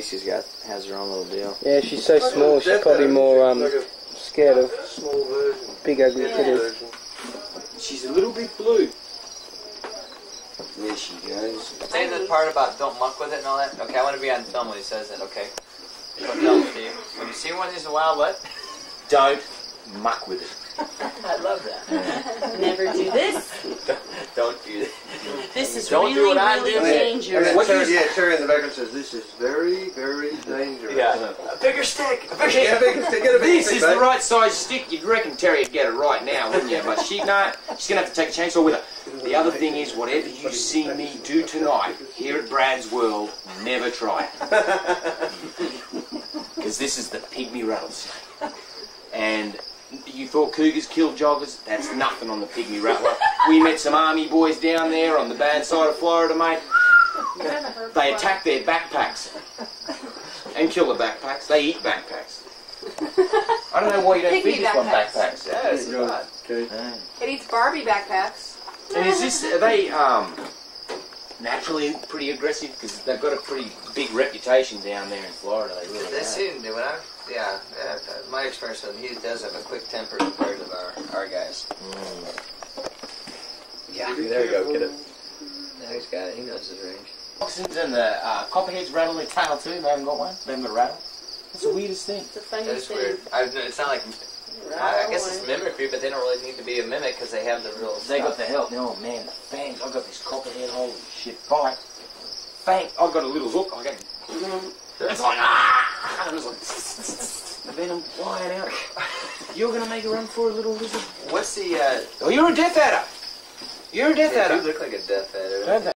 species has her own little deal. Yeah, she's so small, she's probably more scared of big ugly critters. She's a little bit blue. There she goes. Say the part about don't muck with it and all that. Okay, I want to be on film when he says that, okay? What film do you? Have you seen one of these in a while? What? Don't muck with it. I love that. Never do this. Don't do this. This is really dangerous. And then Terry in the background says, this is very, very dangerous. Yeah. A bigger stick. A bigger stick. This is the right size stick. You'd reckon Terry would get it right now, wouldn't you? But she's not. She's going to have to take a chainsaw with her. The other thing is, whatever you see me do tonight, here at Brad's World, never try it. Because this is the pygmy rattlesnake. And you thought cougars killed joggers? That's nothing on the pygmy rattler. We met some army boys down there on the bad side of Florida, mate. They attack their backpacks and kill the backpacks. They eat backpacks. I don't know why you don't feed this one backpacks. It eats Barbie backpacks. And is this, are they naturally pretty aggressive? Because they've got a pretty big reputation down there in Florida. They really yeah, my experience with him, he does have a quick temper compared to our guys. Mm. Yeah, there we go, get it. Now he's got it, he knows his range. Oxen's and the copperheads rattle their tail too, they haven't got one, they haven't got a rattle. That's the weirdest thing. It's a funny thing. Weird. It's not like, I guess it's mimicry, but they don't really need to be a mimic because they have the real stuff. They got the help. Oh man, the fangs, I got this copperhead, holy shit, bite. Fang, I've got a little hook, I got... It's like, ah! It was like, venom flying out. You're going to make a run for a little lizard? What's the, oh, you're a death adder! You're a death adder! You look like a death adder.